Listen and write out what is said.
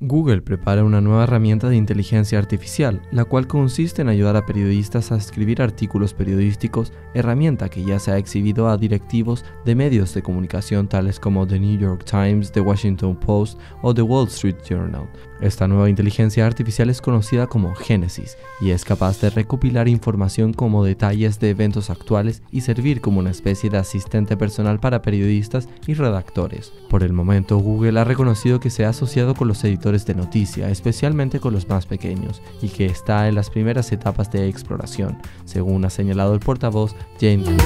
Google prepara una nueva herramienta de inteligencia artificial, la cual consiste en ayudar a periodistas a escribir artículos periodísticos, herramienta que ya se ha exhibido a directivos de medios de comunicación tales como The New York Times, The Washington Post o The Wall Street Journal. Esta nueva inteligencia artificial es conocida como Génesis y es capaz de recopilar información como detalles de eventos actuales y servir como una especie de asistente personal para periodistas y redactores. Por el momento, Google ha reconocido que se ha asociado con los editores de noticia, especialmente con los más pequeños, y que está en las primeras etapas de exploración, según ha señalado el portavoz Jenn Crider.